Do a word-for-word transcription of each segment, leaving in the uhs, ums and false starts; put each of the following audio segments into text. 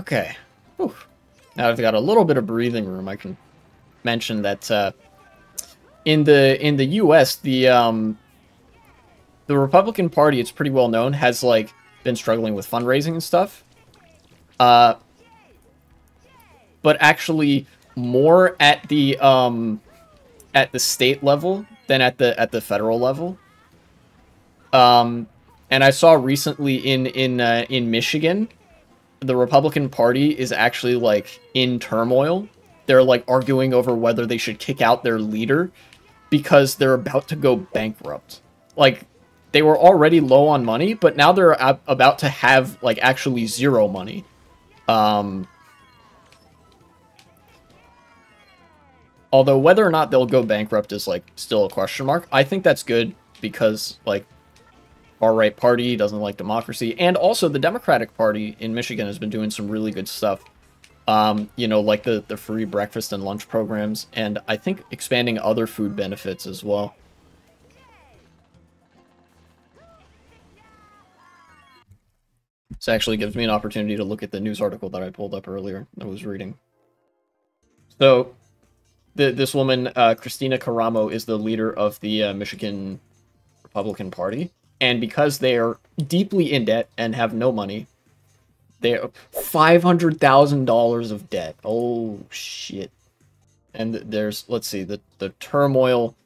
Okay. Whew. Now I've got a little bit of breathing room. I can mention that uh, in the in the U S the um, the Republican Party, it's pretty well known, has like been struggling with fundraising and stuff. Uh, but actually more at the um, at the state level than at the at the federal level. Um, and I saw recently in in uh, in Michigan, the Republican Party is actually like in turmoil. They're like arguing over whether they should kick out their leader because they're about to go bankrupt. Like they were already low on money, but now they're ab- about to have like actually zero money. Um, although whether or not they'll go bankrupt is like still a question mark. I think that's good because like far-right party doesn't like democracy, and also the Democratic Party in Michigan has been doing some really good stuff, um, you know, like the the free breakfast and lunch programs, and I think expanding other food benefits as well. This actually gives me an opportunity to look at the news article that I pulled up earlier that I was reading. So the, this woman, uh, Kristina Karamo, is the leader of the uh, Michigan Republican Party. And because they are deeply in debt and have no money, they are five hundred thousand dollars of debt. Oh, shit. And there's, let's see, the, the turmoil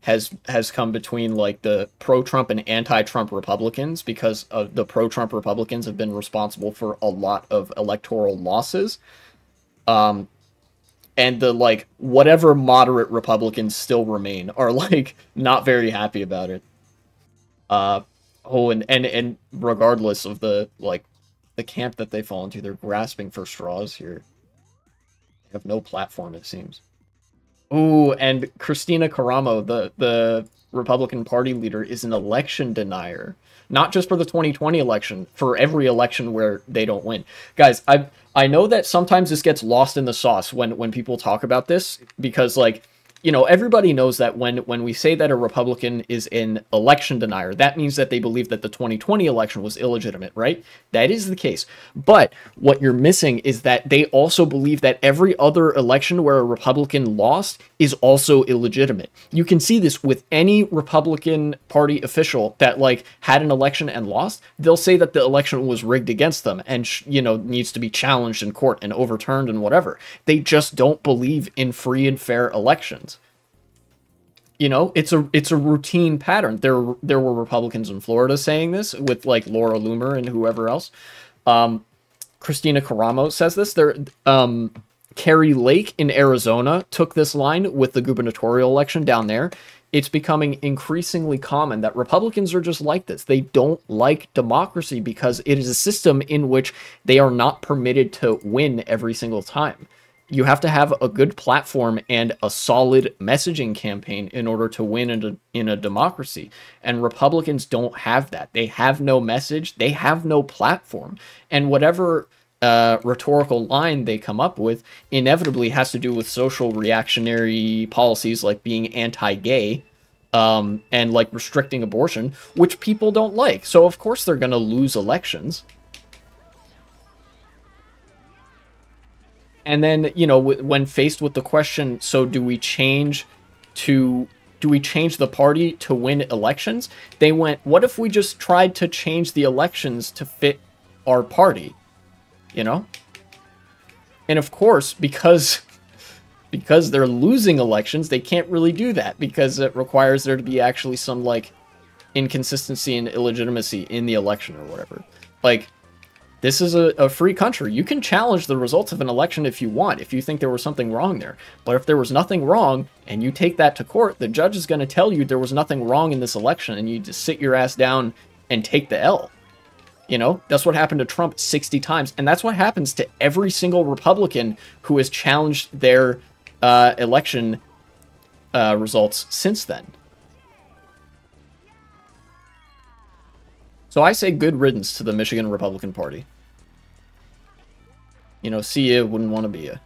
has has come between, like, the pro-Trump and anti-Trump Republicans, because of the pro-Trump Republicans have been responsible for a lot of electoral losses. Um, and the, like, whatever moderate Republicans still remain are, like, not very happy about it. Uh, oh, and, and, and regardless of the, like, the camp that they fall into, they're grasping for straws here. They have no platform, it seems. Oh, and Kristina Karamo, the, the Republican Party leader, is an election denier. Not just for the twenty twenty election, for every election where they don't win. Guys, I I know that sometimes this gets lost in the sauce when, when people talk about this, because, like, you know, everybody knows that when, when we say that a Republican is an election denier, that means that they believe that the twenty twenty election was illegitimate, right? That is the case. But what you're missing is that they also believe that every other election where a Republican lost is also illegitimate. You can see this with any Republican Party official that, like, had an election and lost. They'll say that the election was rigged against them and, you know, needs to be challenged in court and overturned and whatever. They just don't believe in free and fair elections. You know, it's a it's a routine pattern. There there were Republicans in Florida saying this with, like, Laura Loomer and whoever else. Um, Kristina Karamo says this. There, um, Kerry Lake in Arizona took this line with the gubernatorial election down there. It's becoming increasingly common that Republicans are just like this. They don't like democracy because it is a system in which they are not permitted to win every single time. You have to have a good platform and a solid messaging campaign in order to win in a, in a democracy. And Republicans don't have that. They have no message. They have no platform. And whatever uh, rhetorical line they come up with inevitably has to do with social reactionary policies, like being anti-gay um, and, like, restricting abortion, which people don't like. So, of course, they're going to lose elections. And then, you know, when faced with the question, so do we change to do we change the party to win elections? They went, what if we just tried to change the elections to fit our party, you know? And of course, because because they're losing elections, they can't really do that, because it requires there to be actually some, like, inconsistency and illegitimacy in the election or whatever. Like, this is a, a free country. You can challenge the results of an election if you want, if you think there was something wrong there. But if there was nothing wrong and you take that to court, the judge is going to tell you there was nothing wrong in this election, and you just sit your ass down and take the L. You know, that's what happened to Trump sixty times. And that's what happens to every single Republican who has challenged their uh, election uh, results since then. So I say good riddance to the Michigan Republican Party. You know, see ya, wouldn't want to be ya.